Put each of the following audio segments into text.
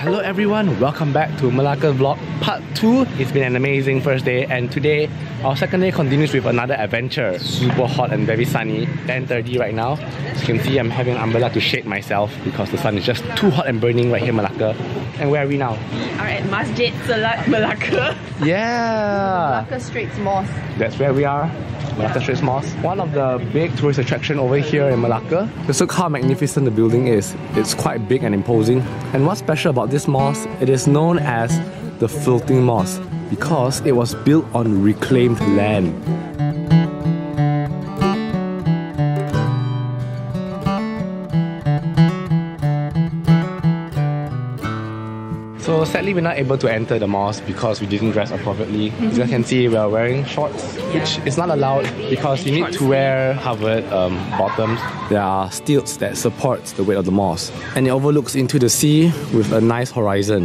Hello everyone, welcome back to Malacca Vlog Part 2. It's been an amazing first day, and today our second day continues with another adventure. Super hot and very sunny, 10:30 right now. As you can see, I'm having an umbrella to shade myself because the sun is just too hot and burning right here in Malacca. And where are we now? We are at Masjid Selat Malacca. Yeah! Malacca Straits Mosque. That's where we are. Malacca Straits Mosque. One of the big tourist attractions over here in Malacca. Just look how magnificent the building is. It's quite big and imposing. And what's special about this mosque, it is known as the Floating Mosque because it was built on reclaimed land. So sadly we're not able to enter the mosque because we didn't dress appropriately. As you can see, we are wearing shorts, which is not allowed because you need to wear covered bottoms. There are stilts that support the weight of the mosque, and it overlooks into the sea with a nice horizon.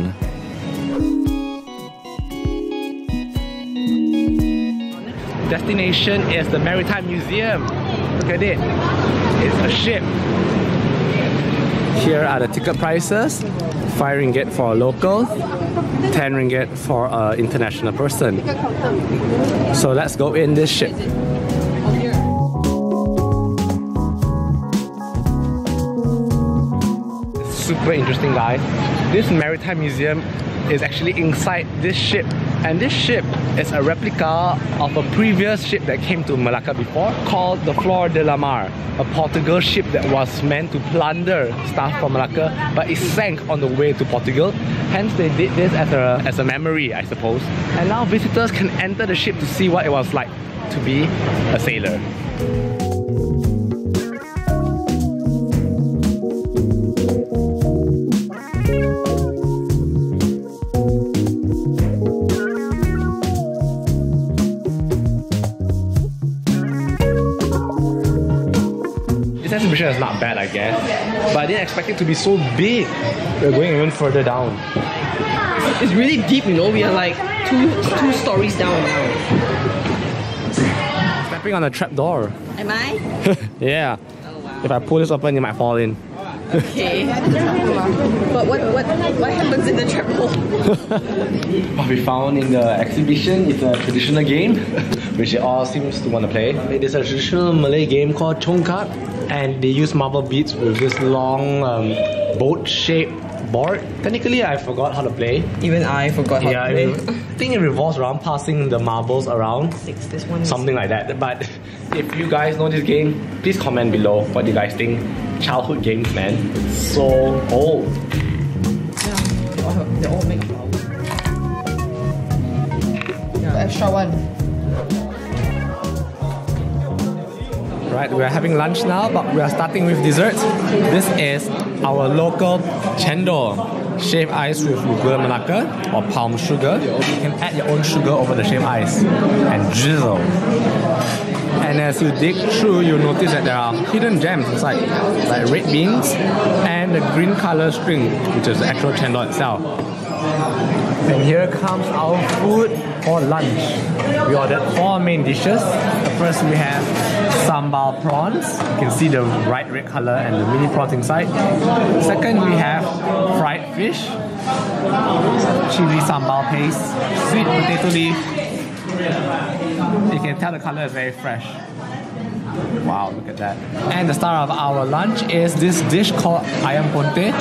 Destination is the Maritime Museum. Look at it, it's a ship. Here are the ticket prices. 5 ringgit for a local, 10 ringgit for an international person. So let's go in this ship. It's super interesting, guys. This Maritime Museum is actually inside this ship. And this ship is a replica of a previous ship that came to Malacca before called the Flor de la Mar, a Portugal ship that was meant to plunder stuff from Malacca, but it sank on the way to Portugal. Hence, they did this as a memory, I suppose. And now visitors can enter the ship to see what it was like to be a sailor. Exhibition is not bad, I guess, but I didn't expect it to be so big. We're going even further down. It's really deep, you know. We are like two stories down now. Stepping on a trap door. Am I? Yeah. Oh, wow. If I pull this open, you might fall in. Okay. But what happens in the trap hole? What we found in the exhibition is a traditional game, which it all seems to want to play. It is a traditional Malay game called Congkak, and they use marble beads with this long boat-shaped board. Technically, I forgot how to play. Even I forgot how to play. I think it revolves around passing the marbles around. Six, this one. Something like that. But if you guys know this game, please comment below what you guys think. Childhood games, man. It's so old. Yeah, they all make flowers. Yeah. The extra one. Right, we are having lunch now, but we are starting with dessert. This is our local Cendol. Shaved ice with gula Malacca or palm sugar. You can add your own sugar over the shaved ice and drizzle. And as you dig through, you'll notice that there are hidden gems inside, like red beans and the green color string, which is the actual cendol itself. And here comes our food for lunch. We ordered 4 main dishes. First, we have sambal prawns. You can see the bright red color and the mini prawns inside. Second, we have fried fish, chili sambal paste, sweet potato leaf. You can tell the color is very fresh. Wow, look at that. And the star of our lunch is this dish called ayam ponte,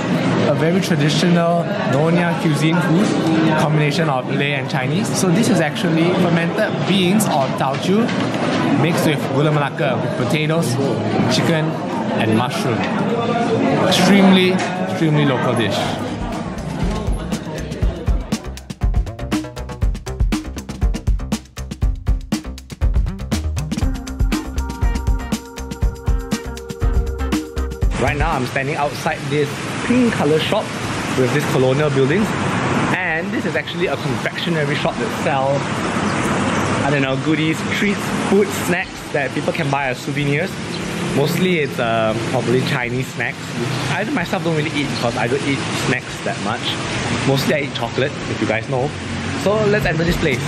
a very traditional Noonya cuisine food, combination of Malay and Chinese. So this is actually fermented beans or tau mixed with gula Malacca, with potatoes, chicken and mushroom. Extremely local dish. Right now, I'm standing outside this pink color shop with this colonial buildings, and this is actually a confectionery shop that sells, I don't know, goodies, treats, food, snacks that people can buy as souvenirs. Mostly it's probably Chinese snacks, which I myself don't really eat because I don't eat snacks that much. Mostly I eat chocolate, if you guys know. So let's enter this place.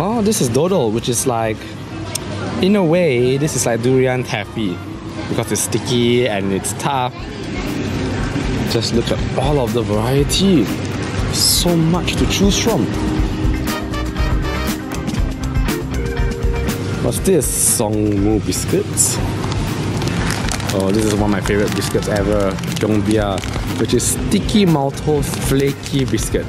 Oh, this is Dodol, which is like, in a way, this is like durian taffy. because it's sticky and it's tough. Just look at all of the variety. So much to choose from. What's this? Songmu biscuits. Oh, this is one of my favorite biscuits ever. Jongbia, which is sticky maltose flaky biscuit.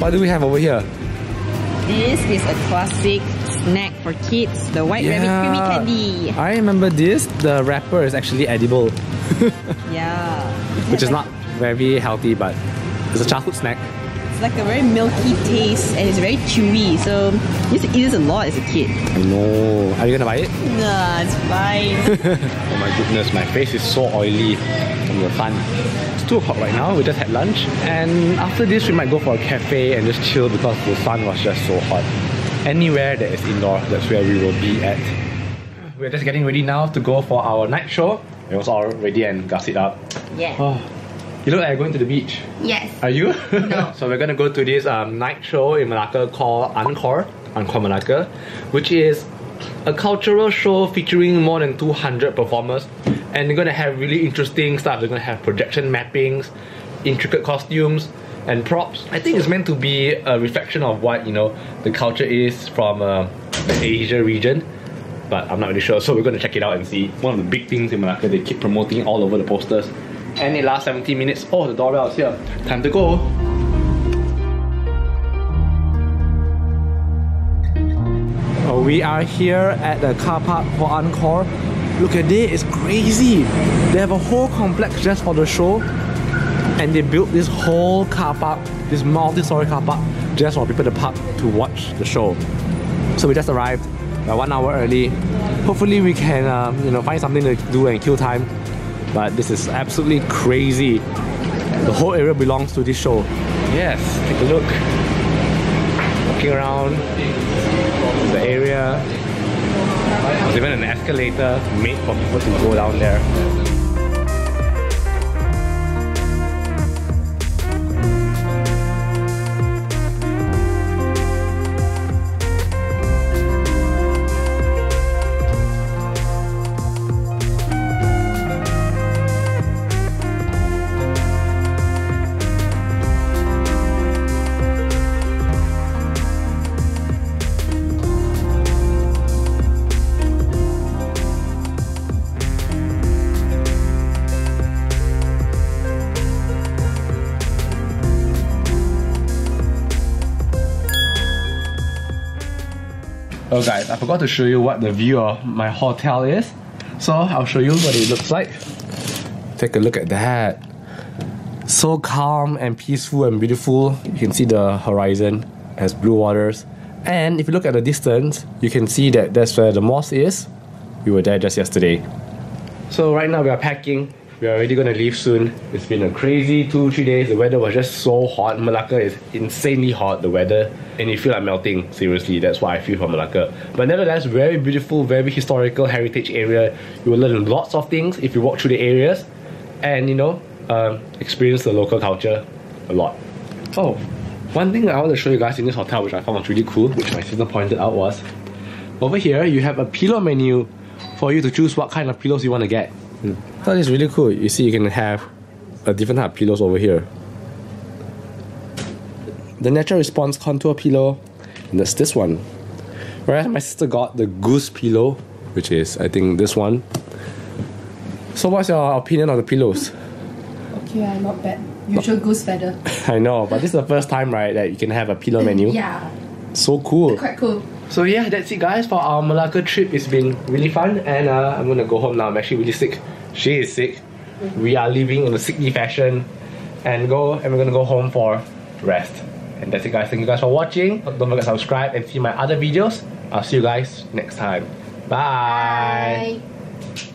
What do we have over here? This is a classic snack for kids, the white rabbit creamy candy. I remember this, the wrapper is actually edible. Yeah. Which is not very healthy, but it's a childhood snack. It's like a very milky taste and it's very chewy, so you used to eat this a lot as a kid. I know. Are you gonna buy it? Nah, it's fine. Oh my goodness, my face is so oily from the sun. It's 2 o'clock right now, we just had lunch, and after this we might go for a cafe and just chill because the sun was just so hot. Anywhere that is indoor, that's where we will be at. We're just getting ready now to go for our night show. It was all ready and gussied up. Yeah. Oh, you look like you're going to the beach. Yes. Are you? No. So we're gonna go to this night show in Malacca called Angkor Malacca, which is a cultural show featuring more than 200 performers, and they're gonna have really interesting stuff. They're gonna have projection mappings, intricate costumes, and props. I think it's meant to be a reflection of what, you know, the culture is from the Asia region, but I'm not really sure, so we're going to check it out and see. One of the big things in Malacca, they keep promoting all over the posters, and it lasts 70 minutes. Oh, the doorbell is here. Time to go. Oh, we are here at the car park for Angkor. Look at it, it's crazy. They have a whole complex just for the show. And they built this whole car park, this multi-story car park, just for people to park to watch the show. So we just arrived about 1 hour early. Hopefully we can, you know, find something to do and kill time. But this is absolutely crazy. The whole area belongs to this show. Yes, take a look. Walking around the area. There's even an escalator made for people to go down there. Oh guys, I forgot to show you what the view of my hotel is. So I'll show you what it looks like. Take a look at that. So calm and peaceful and beautiful. You can see the horizon has blue waters. And if you look at the distance, you can see that that's where the mosque is. We were there just yesterday. So right now we are packing. We are already going to leave soon. It's been a crazy 2-3 days. The weather was just so hot. Malacca is insanely hot, the weather. And you feel like melting, seriously. That's what I feel for Malacca. But nevertheless, very beautiful, very historical heritage area. You will learn lots of things if you walk through the areas. And, you know, experience the local culture a lot. Oh, one thing I want to show you guys in this hotel, which I found was really cool, which my sister pointed out, was over here, you have a pillow menu for you to choose what kind of pillows you want to get. That is really cool. You see, you can have a different type of pillows over here. The Natural Response Contour Pillow, and that's this one. Whereas my sister got the Goose Pillow, which is, I think, this one. So what's your opinion on the pillows? Okay, not bad. Usual goose feather. I know, but this is the first time, right, that you can have a pillow menu. Yeah. So cool. Quite cool. So yeah, that's it guys for our Malacca trip. It's been really fun, and I'm gonna go home now. I'm actually really sick. She is sick. We are leaving in a sickly fashion, and we're gonna go home for rest. And that's it guys. Thank you guys for watching. Don't forget to subscribe and see my other videos. I'll see you guys next time. Bye. Bye.